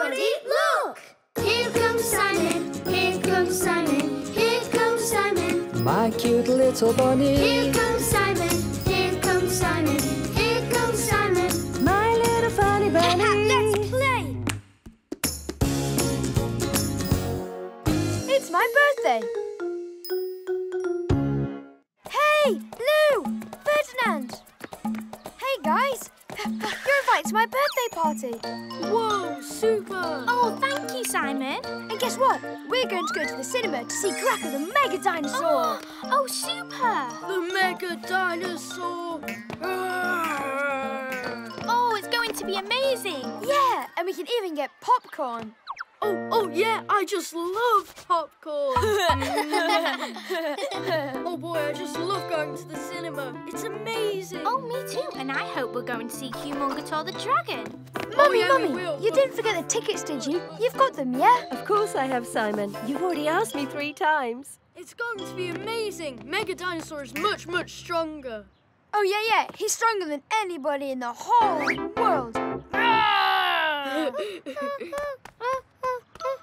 Everybody, look! Here comes Simon, here comes Simon, here comes Simon. My cute little bunny. Here comes Simon, here comes Simon, here comes Simon. My little funny bunny. Let's play! It's my birthday. Hey, Lou! Ferdinand! Hey, guys! You're invited to my birthday party. Whoa, super! Oh, thank you, Simon. And guess what? We're going to go to the cinema to see Grappa the Mega Dinosaur. Oh, super! The Mega Dinosaur! Oh, it's going to be amazing. Yeah, and we can even get popcorn. Oh, yeah, I just love popcorn. Oh, boy, I just love going to the cinema. It's amazing. Oh, me too. And I hope we're going to see Humongator the Dragon. Mummy, you didn't forget the tickets, did you? You've got them, yeah? Of course I have, Simon. You've already asked me 3 times. It's going to be amazing. Mega Dinosaur is much, much stronger. Oh, yeah. He's stronger than anybody in the whole world.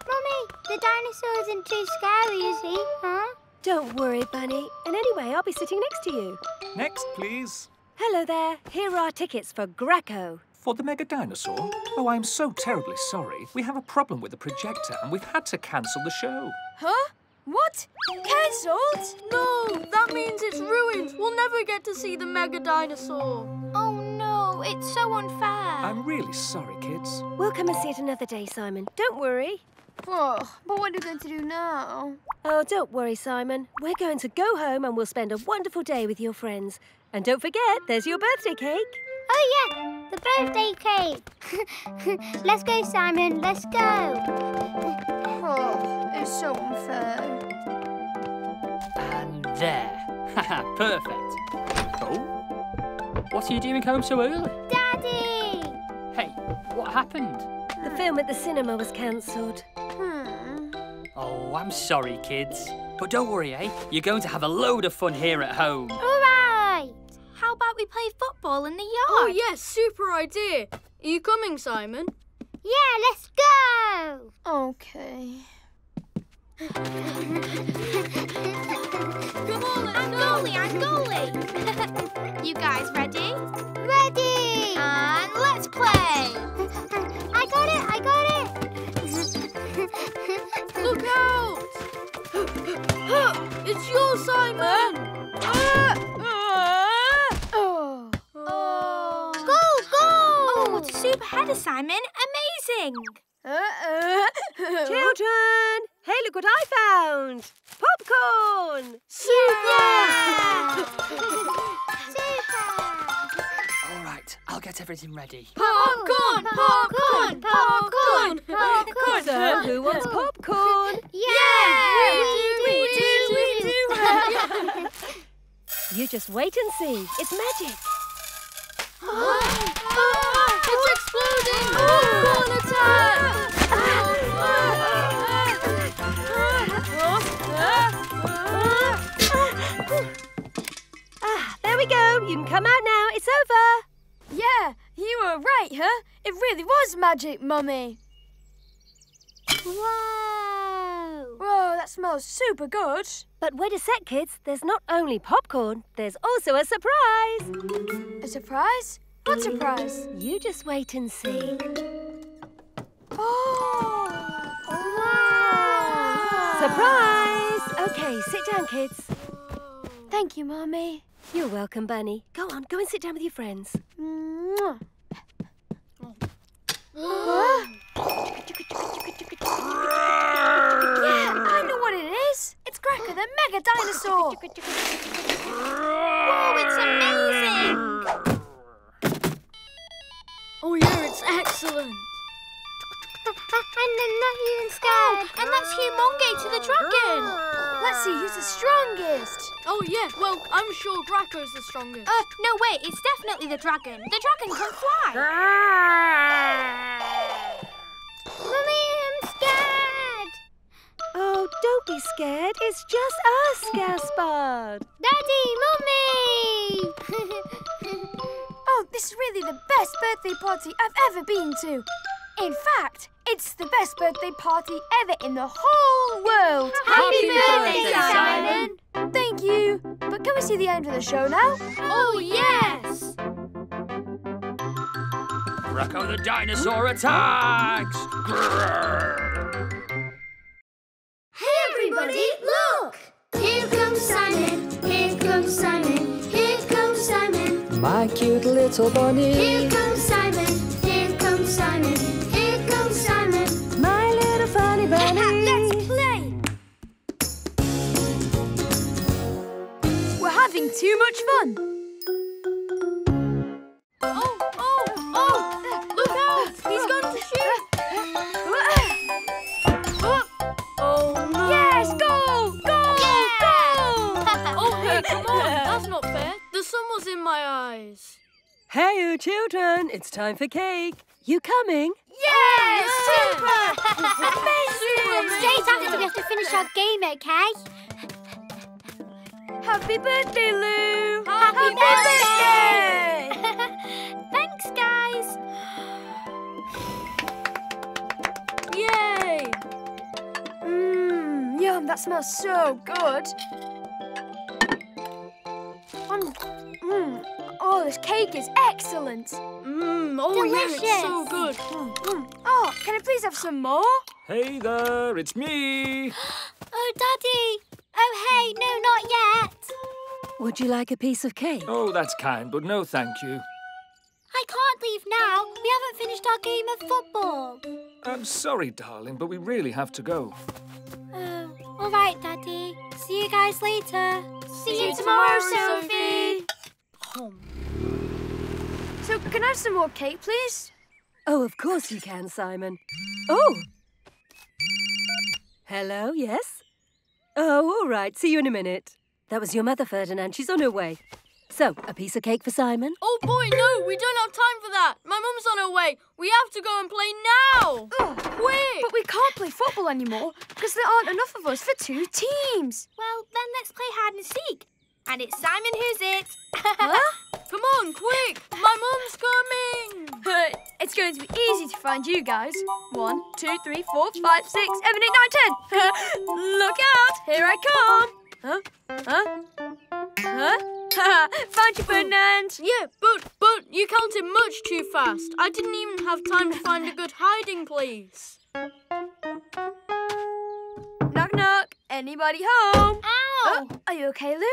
Mummy, the dinosaur isn't too scary, is he? Huh? Don't worry, Bunny. And anyway, I'll be sitting next to you. Next, please. Hello there. Here are our tickets for Greco. For the Mega Dinosaur? Oh, I'm so terribly sorry. We have a problem with the projector and we've had to cancel the show. Huh? What? Cancelled? No, that means it's ruined. We'll never get to see the Mega Dinosaur. Oh, no, it's so unfair. I'm really sorry, kids. We'll come and see it another day, Simon. Don't worry. Oh, but what are we going to do now? Oh, don't worry, Simon. We're going to go home and we'll spend a wonderful day with your friends. And don't forget, there's your birthday cake. Oh, yeah, the birthday cake. Let's go, Simon, let's go. Oh, it's so unfair. And there. Haha, perfect. Oh, what are you doing home so early? Daddy! Hey, what happened? The film at the cinema was cancelled. Oh, I'm sorry, kids. But don't worry, eh? You're going to have a load of fun here at home. All right. How about we play football in the yard? Oh, yes, super idea. Are you coming, Simon? Yeah, let's go. OK. Come on, let's go. I'm goalie. You guys ready? Ready. And let's play. I got it. Look out! It's you, Simon! Goal! Oh, what a super header, Simon. Amazing! Children! Hey, look what I found! Popcorn! Super! Yeah. Super! All right, I'll get everything ready. Popcorn! So, who wants popcorn? Yeah, we do. You just wait and see. It's magic. It's exploding! Popcorn attack! There we go. You can come out now. It's over. Yeah, you were right, huh? It really was magic, Mummy. Whoa! Whoa, that smells super good. But wait a sec, kids. There's not only popcorn, there's also a surprise. A surprise? What surprise? You just wait and see. Oh! Wow! Surprise! OK, sit down, kids. Thank you, Mummy. You're welcome, Bunny. Go on, go and sit down with your friends. Mwah. Yeah, I know what it is. It's Grappa the Mega Dinosaur. Whoa, it's amazing. Oh, yeah, it's excellent. And they're not even scared. And that's Humongator the Dragon. Let's see who's the strongest. Oh, yeah, well, I'm sure Draco's the strongest. No, wait, it's definitely the dragon. The dragon can fly. Mummy, I'm scared. Oh, don't be scared. It's just us, Gaspard. Daddy, Mummy. Oh, this is really the best birthday party I've ever been to. In fact, it's the best birthday party ever in the whole world. Happy birthday, Simon! Thank you. But can we see the end of the show now? Oh, yes! Draco the Dinosaur attacks! Grrr. Hey, everybody, look! Here comes Simon, here comes Simon, here comes Simon. My cute little bunny. Here comes Simon, here comes Simon, here comes Simon. My little funny bunny. Let's play! We're having too much fun. Oh, oh, oh! Look out! He's going to shoot! Oh, no! Yes, go! Go! Come on, that's not fair. The sun was in my eyes. Hey, you children, it's time for cake. You coming? Yes! Super! Amazing! Straight after we have to finish our game, okay? Happy birthday, Lou! Happy birthday! Thanks, guys. Yay! Mmm, yum, that smells so good. Oh, this cake is excellent. Delicious. Yeah, it's so good. Oh, can I please have some more? Hey there, it's me. Oh, Daddy. Oh, hey, no, not yet. Would you like a piece of cake? Oh, that's kind, but no thank you. I can't leave now. We haven't finished our game of football. I'm sorry, darling, but we really have to go. All right, Daddy. See you guys later. See you tomorrow, Sophie. So, can I have some more cake, please? Oh, of course you can, Simon. Oh! Hello, yes? Oh, all right. See you in a minute. That was your mother, Ferdinand. She's on her way. So, a piece of cake for Simon? Oh, boy, no. We don't have time for that. My mum's on her way. We have to go and play now. Oh, quick. But we can't play football anymore because there aren't enough of us for 2 teams. Well, then let's play hide and seek. And it's Simon who's it. Huh? Come on, quick. My mum's coming. It's going to be easy to find you guys. 1, 2, 3, 4, 5, 6, 7, 8, 9, 10. Look out. Here I come. Huh? Huh? Huh? Found you, Ferdinand. Yeah, but you counted much too fast. I didn't even have time to find a good hiding place. Knock, knock. Anybody home? Ow! Oh, are you okay, Lou?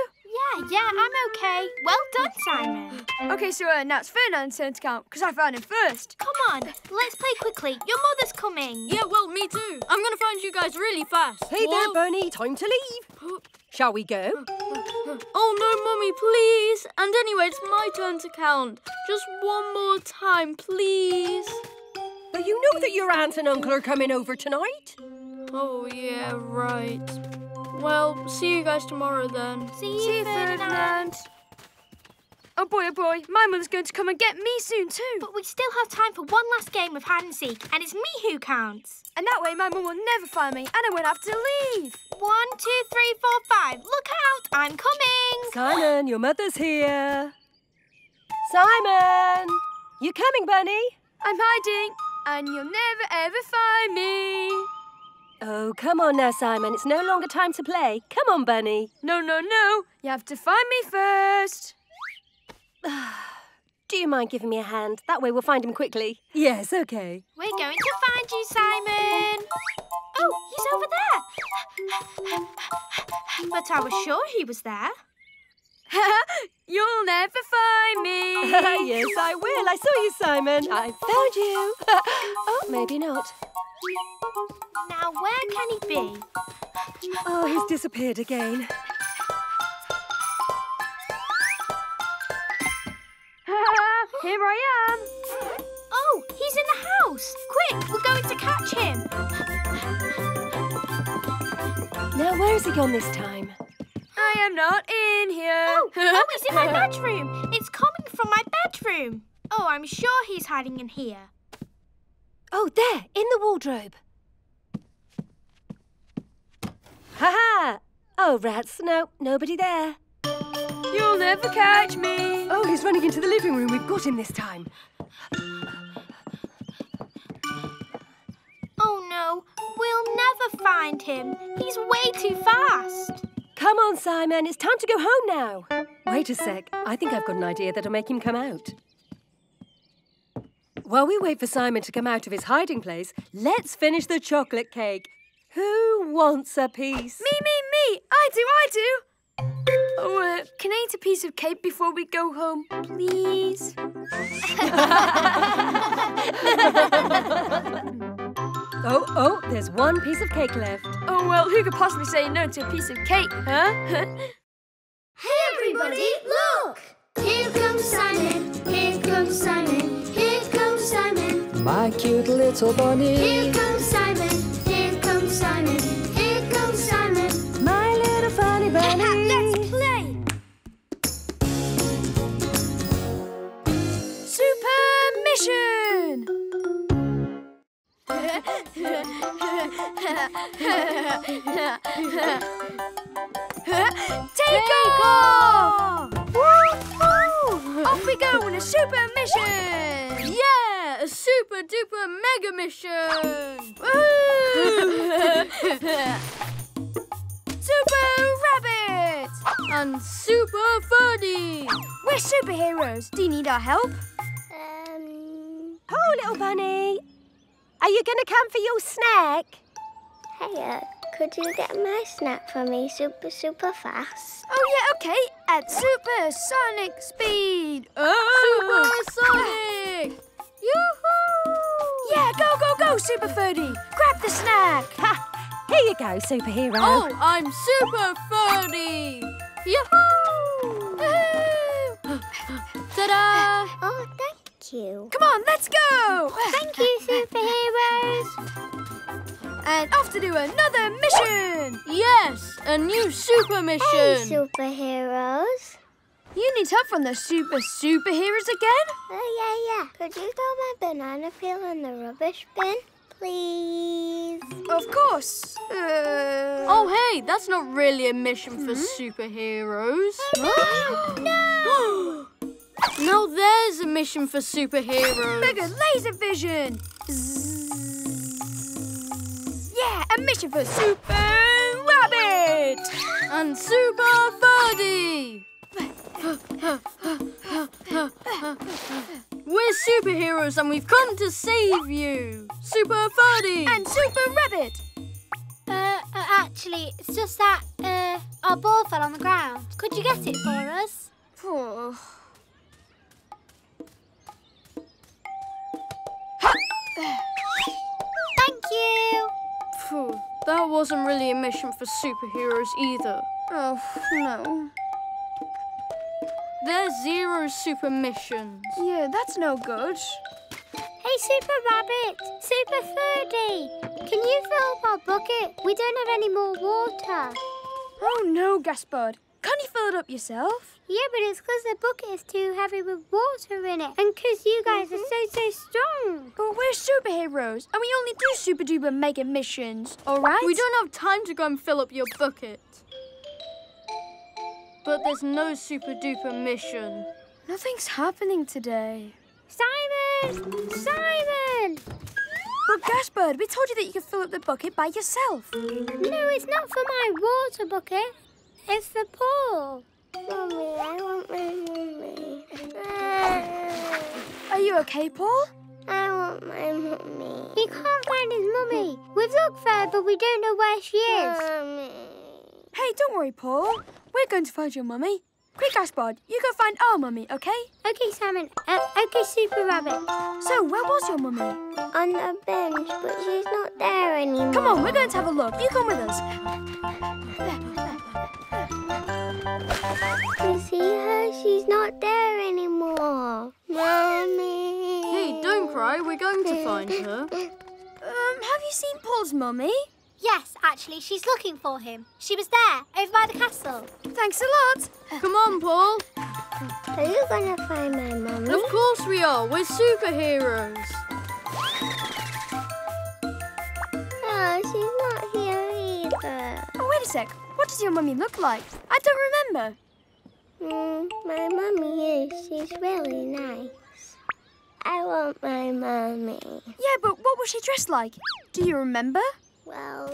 Yeah, I'm okay. Well done, Simon. Okay, so now it's Ferdinand's turn to count, because I found him first. Come on, let's play quickly. Your mother's coming. Yeah, well, me too. I'm going to find you guys really fast. Hey there, Bernie. Time to leave. Shall we go? Oh, no, Mummy, please. And anyway, it's my turn to count. Just one more time, please. Well, you know that your aunt and uncle are coming over tonight. Oh, yeah, right. Well, see you guys tomorrow, then. See you, Ferdinand. Oh, boy, my mother's going to come and get me soon, too. But we still have time for one last game of hide and seek, and it's me who counts. And that way my mum will never find me, and I won't have to leave. 1, 2, 3, 4, 5. Look out, I'm coming. Simon, your mother's here. Simon! You coming, Bunny? I'm hiding, and you'll never, ever find me. Oh, come on now, Simon. It's no longer time to play. Come on, Bunny. No. You have to find me first. Do you mind giving me a hand? That way we'll find him quickly. Yes, OK. We're going to find you, Simon. Oh, he's over there. But I was sure he was there. You'll never find me. Yes, I will. I saw you, Simon. I found you. Oh, maybe not. Now, where can he be? Oh, he's disappeared again. Here I am. Oh, he's in the house. Quick, we're going to catch him. Now, where has he gone this time? I am not in here. Oh, he's in my bedroom. It's coming from my bedroom. Oh, I'm sure he's hiding in here. Oh, there, in the wardrobe. Ha-ha! Oh, rats, no, nobody there. You'll never catch me. Oh, he's running into the living room. We've got him this time. find him. He's way too fast. Come on, Simon. It's time to go home now. Wait a sec. I think I've got an idea that'll make him come out. While we wait for Simon to come out of his hiding place, let's finish the chocolate cake. Who wants a piece? Me. I do. Oh, can I eat a piece of cake before we go home, please? Oh, there's one piece of cake left. Oh, well, who could possibly say no to a piece of cake, huh? Hey, everybody, look! Here comes Simon, here comes Simon, here comes Simon. My cute little bunny. Here comes Simon, here comes Simon, here comes Simon. My little funny bunny. Let's play! Super mission! Take off! Woohoo! Off we go on a super mission! Yeah, a super duper mega mission! Super rabbit! And super funny! We're superheroes. Do you need our help? Oh, little bunny! Are you going to come for your snack? Hiya, could you get my snack for me super fast? Oh, yeah, OK. At supersonic speed. Oh. Supersonic! Yoo-hoo! Yeah, go, Super Ferdy. Grab the snack. Ha, here you go, superhero. Oh, I'm Super Ferdy. Yoo-hoo! Ta-da! Oh, thank you. Come on, let's go! Thank you, superheroes! And off to do another mission! Yes, a new super mission! Hey, superheroes! You need help from the superheroes again? Oh, yeah. Could you throw my banana peel in the rubbish bin, please? Of course! Oh, hey, that's not really a mission for superheroes. Oh, no! No! No, there's a mission for superheroes. Mega laser vision! Zzz. Yeah, a mission for Super Rabbit! And Super Birdie! We're superheroes and we've come to save you! Super Birdie! And Super Rabbit! Actually, it's just that our ball fell on the ground. Could you get it for us? Poor. Thank you! Phew, that wasn't really a mission for superheroes either. Oh, no. There's zero super missions. Yeah, that's no good. Hey, Super Rabbit! Super Ferdy! Can you fill up our bucket? We don't have any more water. Oh, no, Gaspard. Can't you fill it up yourself? Yeah, but it's because the bucket is too heavy with water in it. And because you guys are so strong. But we're superheroes, and we only do super-duper mega missions, all right? We don't have time to go and fill up your bucket. But there's no super-duper mission. Nothing's happening today. Simon! Simon! But Gaspard, we told you that you could fill up the bucket by yourself. No, it's not for my water bucket. It's the pool. Mummy, I want my mummy. Are you okay, Paul? I want my mummy. He can't find his mummy. We've looked for her, but we don't know where she is. Mummy. Hey, don't worry, Paul. We're going to find your mummy. Quick, Gaspard, you go find our mummy, okay? Okay, Simon. Okay, Super Rabbit. So, where was your mummy? On the bench, but she's not there anymore. Come on, we're going to have a look. You come with us. You see her? She's not there anymore. Mummy. Hey, don't cry. We're going to find her. Have you seen Paul's mummy? Yes, actually. She's looking for him. She was there, over by the castle. Thanks a lot. Come on, Paul. Are you going to find my mummy? Of course we are. We're superheroes. Oh, she's not here either. Oh, wait a sec. What does your mummy look like? I don't remember. My mummy is. She's really nice. I want my mummy. Yeah, but what was she dressed like? Do you remember? well,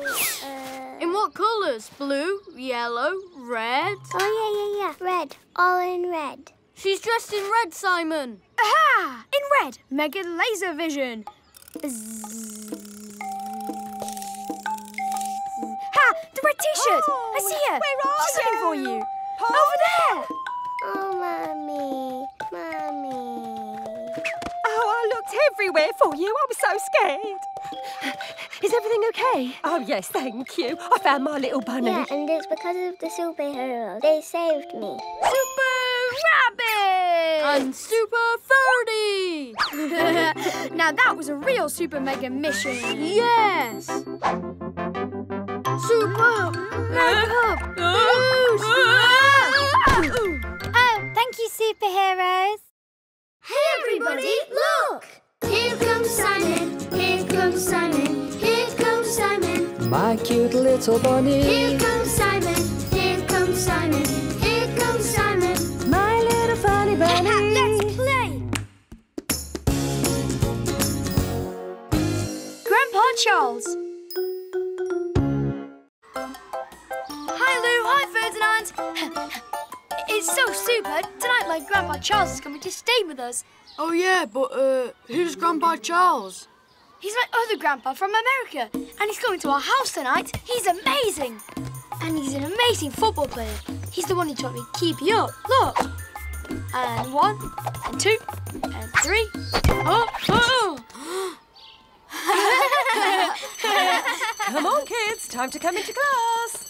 In what colours? Blue, yellow, red? Oh, yeah. Red. All in red. She's dressed in red, Simon. Aha! In red. Mega laser vision. Bzzz. Ha! The red T-shirt. Oh, I see her. Where are She's looking for you. Paul? Over there. Oh, Mummy. Oh, I looked everywhere for you. I was so scared. Is everything okay? Oh, yes, thank you. I found my little bunny. Yeah, and it's because of the superheroes. They saved me. Super Rabbit! And Super Furry! Now, that was a real super mega mission. Yes! Super Mega! Oh, thank you, superheroes. Hey, everybody, look! Here comes Simon, here comes Simon, here comes Simon. My cute little bunny. Here comes Simon, here comes Simon, here comes Simon. My little funny bunny. Let's play! Grandpa Charles. Hi, Lou. Hi, Ferdinand. It's so super. Tonight, like, Grandpa Charles is coming to stay with us. Oh, yeah, but who's Grandpa Charles? He's my other grandpa from America, and he's coming to our house tonight. He's amazing. And he's an amazing football player. He's the one who taught me keepy up. Look. And one, and two, and three. Come on, kids. Time to come into class.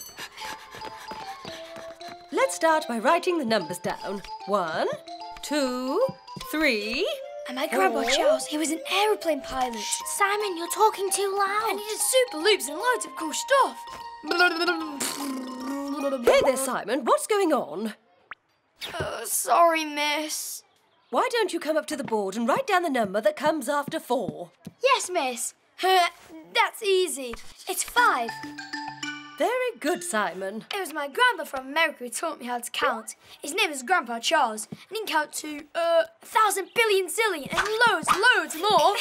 Let's start by writing the numbers down. 1, 2, 3. And my Grandpa Charles, he was an aeroplane pilot. Shh. Simon, you're talking too loud. And he did super loops and loads of cool stuff. Hey there, Simon. What's going on? Sorry, miss. Why don't you come up to the board and write down the number that comes after 4? Yes, miss. That's easy. It's 5. Very good, Simon. It was my grandpa from America who taught me how to count. His name is Grandpa Charles, and he can count to 1,000 billion zillion and loads more.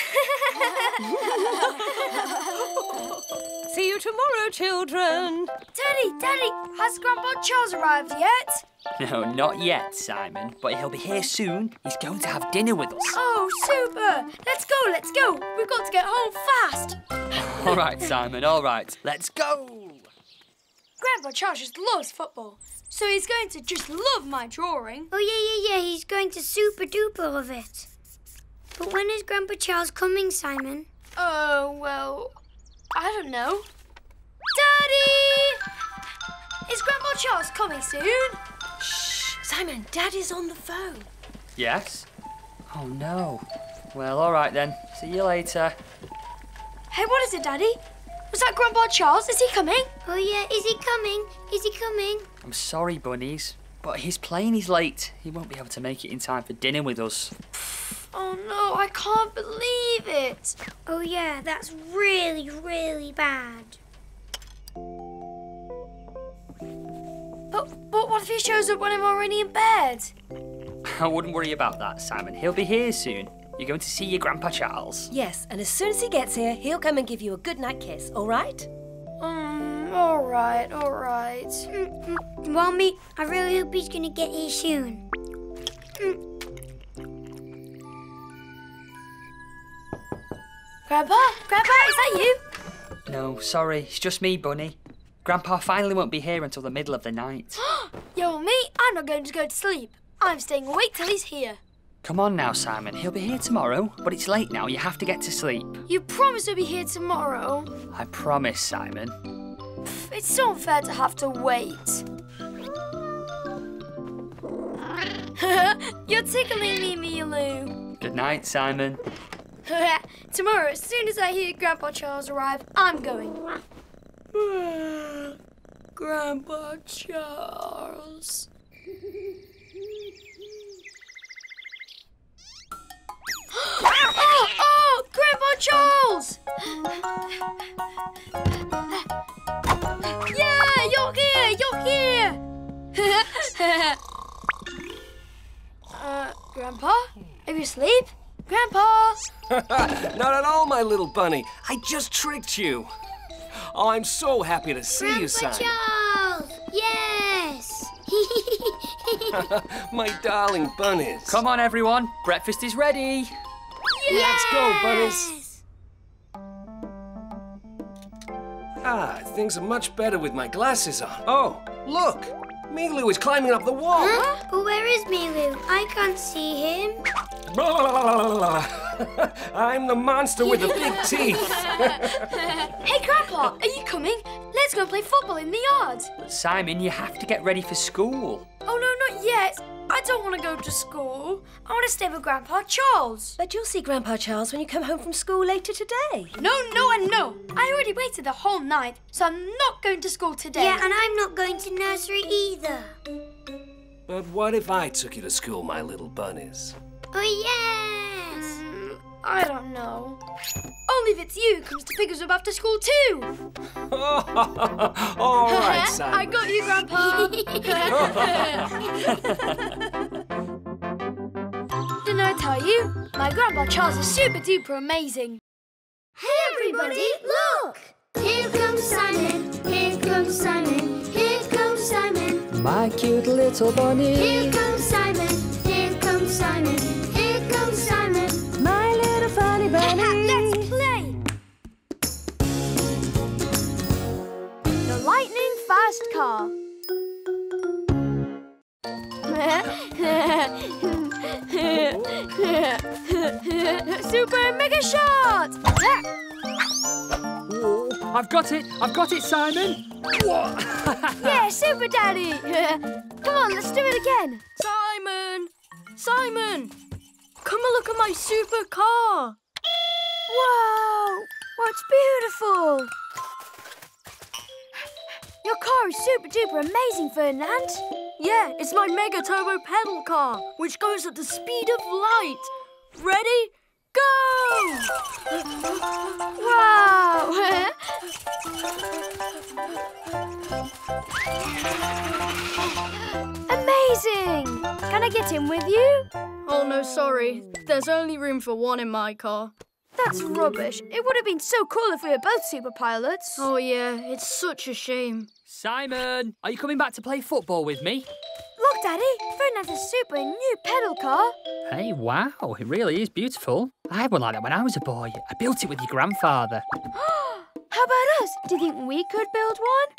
See you tomorrow, children. Daddy, has Grandpa Charles arrived yet? No, not yet, Simon, but he'll be here soon. He's going to have dinner with us. Oh, super. Let's go. We've got to get home fast. All right, Simon, all right. Let's go. Grandpa Charles just loves football, so he's going to just love my drawing. Oh, yeah, he's going to super-duper love it. But when is Grandpa Charles coming, Simon? Well, I don't know. Daddy! Is Grandpa Charles coming soon? Shh! Simon, Daddy's on the phone. Yes? Oh, no. Well, all right, then. See you later. Hey, what is it, Daddy? Was that Grandpa Charles? Is he coming? Oh, yeah. Is he coming? I'm sorry, bunnies, but his plane is late. He won't be able to make it in time for dinner with us. Oh, no, I can't believe it. Oh, yeah, that's really bad. But what if he shows up when I'm already in bed? I wouldn't worry about that, Simon. He'll be here soon. You're going to see your Grandpa Charles. Yes, and as soon as he gets here, he'll come and give you a goodnight kiss, all right? All right. Mommy, I really hope he's going to get here soon. Grandpa, is that you? No, sorry, it's just me, Bunny. Grandpa finally won't be here until the middle of the night. Yo, me, I'm not going to go to sleep. I'm staying awake till he's here. Come on now, Simon. He'll be here tomorrow, but it's late now. You have to get to sleep. You promise he'll be here tomorrow? I promise, Simon. It's so unfair to have to wait. You're tickling me, Lou. Good night, Simon. Tomorrow, as soon as I hear Grandpa Charles arrive, I'm going. Grandpa Charles. Oh, Grandpa Charles! Yeah, you're here! Grandpa? Are you asleep? Grandpa? Not at all, my little bunny. I just tricked you. Oh, I'm so happy to see you, son. Grandpa Charles! Yes! My darling bunnies. Come on, everyone. Breakfast is ready. Yes! Let's go, bunnies. Ah, things are much better with my glasses on. Oh, look. Mealu is climbing up the wall. Huh? But where is Mealu? I can't see him. Blah, blah, blah, blah, blah. I'm the monster with the big teeth. Hey, Grandpa, are you coming? Let's go and play football in the yard. Simon, you have to get ready for school. Oh, no, not yet. I don't want to go to school. I want to stay with Grandpa Charles. But you'll see Grandpa Charles when you come home from school later today. No, no, and no. I already waited the whole night, so I'm not going to school today. Yeah, and I'm not going to nursery either. But what if I took you to school, my little bunnies? Oh, yes! I don't know. Only if it's you comes to pick us up after school, too! All right, Simon. I got you, Grandpa! Didn't I tell you? My Grandpa Charles is super-duper amazing. Hey, everybody, look! Here comes Simon, here comes Simon, here comes Simon. My cute little bunny. Here comes Simon. Simon, here comes Simon. My little funny bunny. Let's play. The lightning fast car. Super mega shot. Whoa. I've got it, Simon. Yeah, super daddy. Come on, let's do it again. Simon. Simon, come and look at my super car. Wow, what's beautiful. Your car is super duper amazing, Ferdinand. Yeah, it's my mega turbo pedal car, which goes at the speed of light. Ready, go! Wow. Amazing! Can I get in with you? Oh, no, sorry. There's only room for one in my car. That's rubbish. It would have been so cool if we were both super pilots. Oh, yeah. It's such a shame. Simon, are you coming back to play football with me? Look, Daddy. Ferdinand has a super new pedal car. Hey, wow. It really is beautiful. I had one like that when I was a boy. I built it with your grandfather. How about us? Do you think we could build one?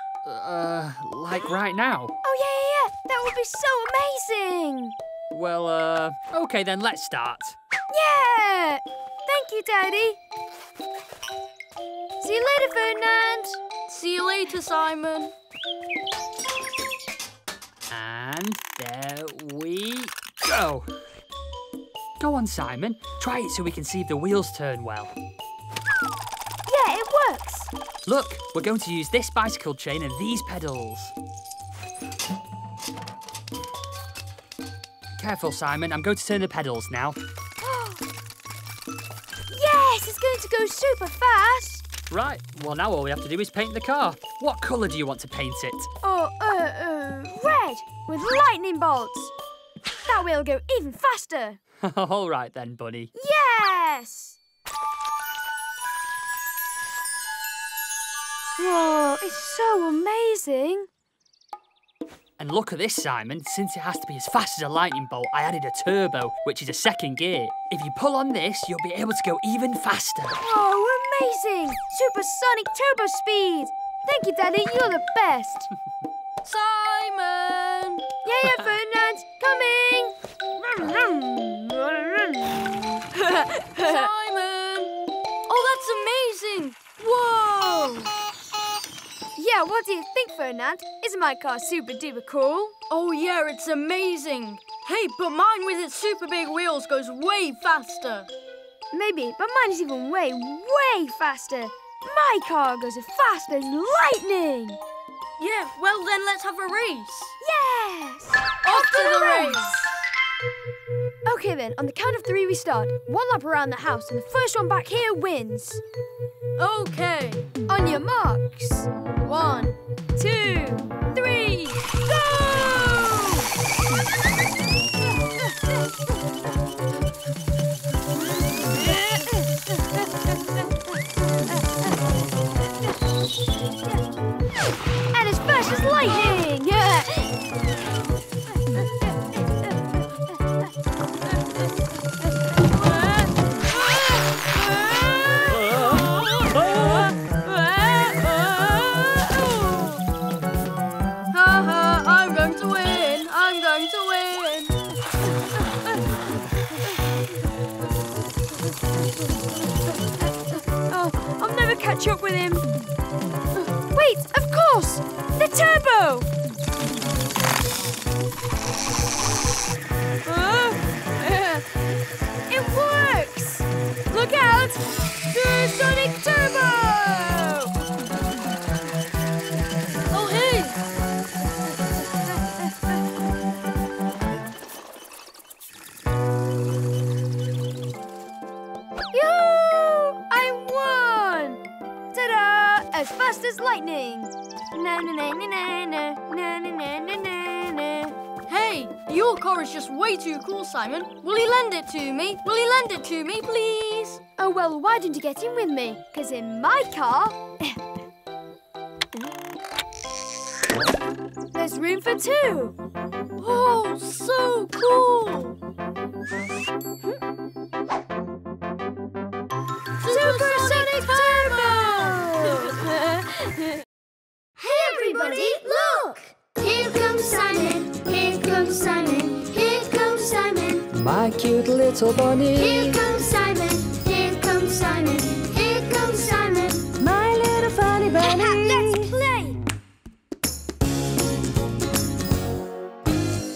Like right now? Oh, yeah, yeah, yeah. That would be so amazing. Well, OK, then let's start. Yeah! Thank you, Daddy. See you later, Ferdinand. See you later, Simon. And there we go. Go on, Simon. Try it so we can see if the wheels turn well. Yeah, it works. Look, we're going to use this bicycle chain and these pedals. Careful, Simon. I'm going to turn the pedals now. Yes, it's going to go super fast. Right. Well, now all we have to do is paint the car. What colour do you want to paint it? Oh, red with lightning bolts. That wheel'll go even faster. All right then, bunny. Yes. Whoa, it's so amazing. And look at this, Simon. Since it has to be as fast as a lightning bolt, I added a turbo, which is a second gear. If you pull on this, you'll be able to go even faster. Oh, amazing! Supersonic turbo speed! Thank you, Daddy. You're the best. Simon! Yeah, yeah, Ferdinand. Coming! Simon! Oh, that's amazing! Whoa! Yeah, what do you think, Ferdinand? Isn't my car super-duper cool? Oh, yeah, it's amazing. Hey, but mine with its super-big wheels goes way faster. Maybe, but mine is even way, way faster. My car goes as fast as lightning. Yeah, well, then let's have a race. Yes! Off to the race! OK, then, on the count of three we start. One lap around the house, and the first one back here wins. OK. On your marks. 1, 2, 3, go! I'm going to win! I'm going to win! Oh, I'll never catch up with him. Wait, of course! The turbo! It works! Look out! The Sonic Turbo! Oh, hey! Yoo-hoo! I won! Ta-da! As fast as lightning! Na-na-na-na-na-na-na-na-na-na-na. Hey, your car is just way too cool, Simon. Will you lend it to me? Will you lend it to me, please? Oh, well, why don't you get in with me? Because in my car... there's room for two. Oh, so cool! Supersonic Turbo! Hey, everybody, look! Here comes Simon, here comes Simon, here comes Simon. My cute little bunny. Here comes Simon, here comes Simon, here comes Simon. My little funny bunny. Let's play!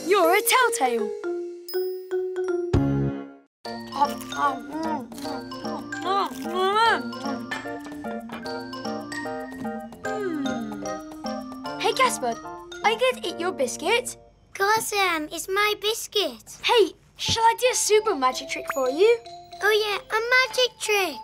You're a telltale. Hey, Gaspard. Are you going to eat your biscuit? Of course I am. It's my biscuit. Hey, shall I do a super magic trick for you? Oh, yeah, a magic trick.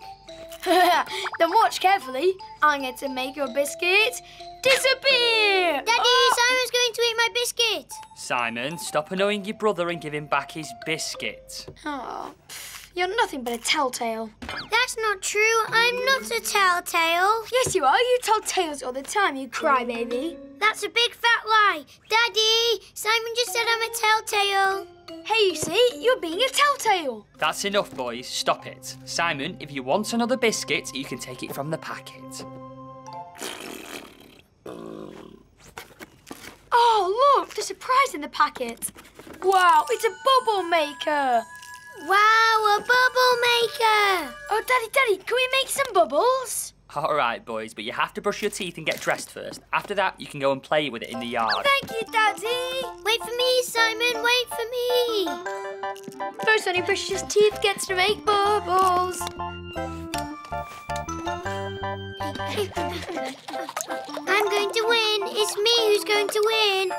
Then watch carefully. I'm going to make your biscuit disappear. Daddy, oh. Simon's going to eat my biscuit. Simon, stop annoying your brother and give him back his biscuit. Oh, pff, you're nothing but a telltale. That's not true. I'm not a telltale. Yes, you are. You tell tales all the time, you crybaby. That's a big fat lie. Daddy, Simon just said I'm a telltale. Hey, you see, you're being a telltale. That's enough, boys. Stop it. Simon, if you want another biscuit, you can take it from the packet. Oh, look, the surprise in the packet. Wow, it's a bubble maker. Wow, a bubble maker. Oh, Daddy, Daddy, can we make some bubbles? All right, boys, but you have to brush your teeth and get dressed first. After that, you can go and play with it in the yard. Thank you, Daddy. Wait for me, Simon, wait for me. First one who brushes his teeth gets to make bubbles. I'm going to win. It's me who's going to win.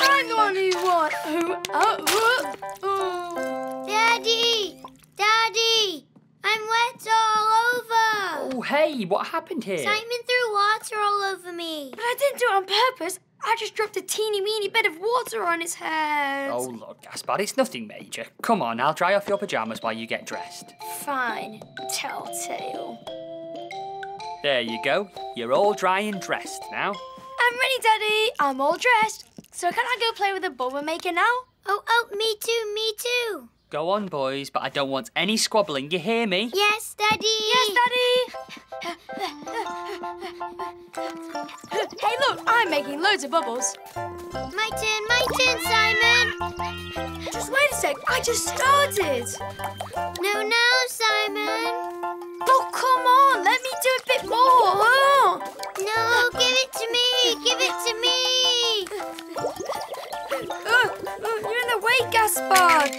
I'm the one who won. Daddy! Daddy! I'm wet all over! Oh, hey, what happened here? Simon threw water all over me. But I didn't do it on purpose. I just dropped a teeny-weeny bit of water on his head. Oh, look, Gaspard, it's nothing major. Come on, I'll dry off your pyjamas while you get dressed. Fine, telltale. There you go. You're all dry and dressed now. I'm ready, Daddy. I'm all dressed. So can I go play with the bubble maker now? Oh, me too, me too. Go on, boys, but I don't want any squabbling. You hear me? Yes, Daddy. Yes, Daddy. Hey, look, I'm making loads of bubbles. My turn, Simon. Just wait a sec, I just started. No, no, Simon. Oh, come on, let me do a bit more. Oh. No, give it to me, give it to me. Oh, you're in the way, Gaspard.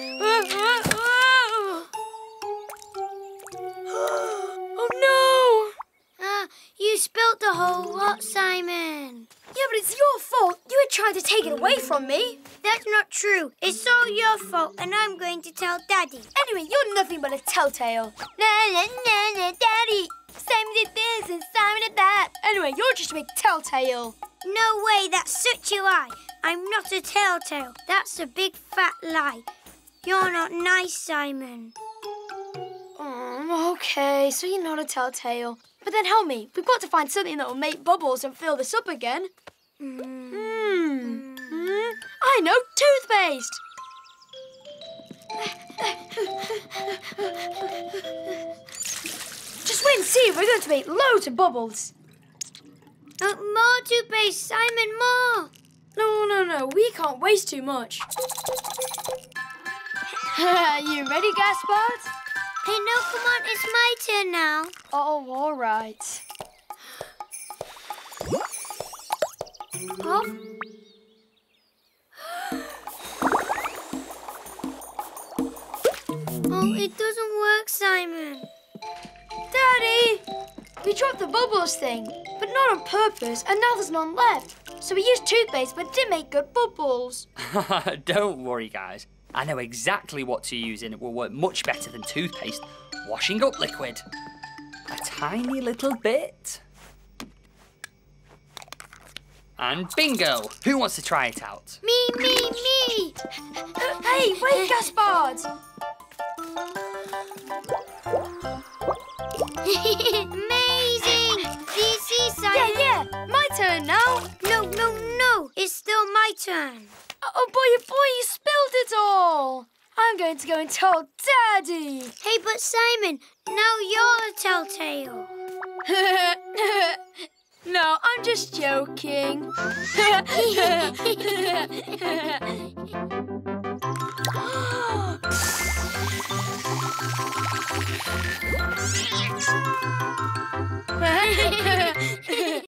You spilt the whole lot, Simon. Yeah, but it's your fault. You were trying to take it away from me. That's not true. It's all your fault, and I'm going to tell Daddy. Anyway, you're nothing but a telltale. Na-na-na-na, Daddy. Simon did this and Simon did that. Anyway, you're just a big telltale. No way, that's such a lie. I'm not a telltale. That's a big fat lie. You're not nice, Simon. Okay, so you're not a telltale. But then help me, we've got to find something that will make bubbles and fill this up again. I know, toothpaste! Just wait and see. We're going to make loads of bubbles. More toothpaste, Simon, more. No. We can't waste too much. You ready, Gaspard? Hey, no, come on. It's my turn now. Oh, all right. Puff. Oh, it doesn't work, Simon. Daddy! We dropped the bubbles thing, but not on purpose, and now there's none left. So we used toothpaste, but didn't make good bubbles. Don't worry, guys. I know exactly what to use, and it will work much better than toothpaste. Washing up liquid. A tiny little bit. And bingo! Who wants to try it out? Me! Hey, wait, Gaspard! Amazing! This is Simon. Yeah, my turn now. No, it's still my turn. Oh boy, you spilled it all. I'm going to go and tell Daddy. Hey, but Simon, now you're a telltale. No, I'm just joking.